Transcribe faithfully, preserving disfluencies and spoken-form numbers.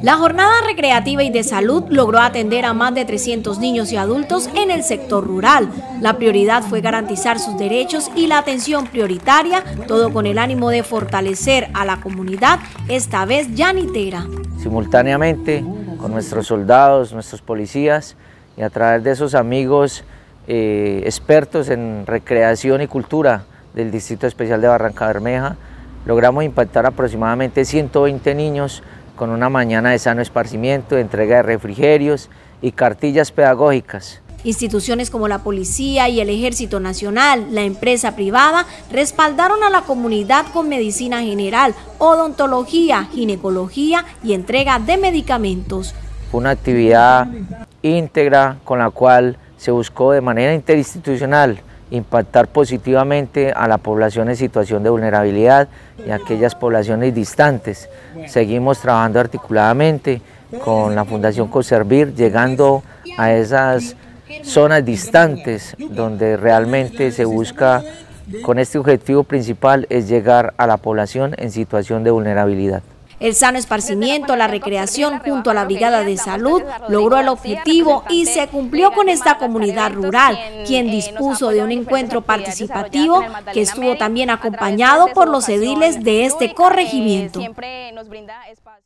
La jornada recreativa y de salud logró atender a más de trescientos niños y adultos en el sector rural. La prioridad fue garantizar sus derechos y la atención prioritaria, todo con el ánimo de fortalecer a la comunidad, esta vez llanitera. Simultáneamente con nuestros soldados, nuestros policías y a través de esos amigos eh, expertos en recreación y cultura del Distrito Especial de Barrancabermeja, logramos impactar aproximadamente ciento veinte niños con una mañana de sano esparcimiento, de entrega de refrigerios y cartillas pedagógicas. Instituciones como la Policía y el Ejército Nacional, la empresa privada, respaldaron a la comunidad con medicina general, odontología, ginecología y entrega de medicamentos. Fue una actividad íntegra con la cual se buscó de manera interinstitucional impactar positivamente a la población en situación de vulnerabilidad y a aquellas poblaciones distantes. Seguimos trabajando articuladamente con la Fundación COSERVIR, llegando a esas zonas distantes donde realmente se busca, con este objetivo principal, es llegar a la población en situación de vulnerabilidad. El sano esparcimiento, la recreación junto a la Brigada de Salud logró el objetivo y se cumplió con esta comunidad rural, quien dispuso de un encuentro participativo que estuvo también acompañado por los ediles de este corregimiento.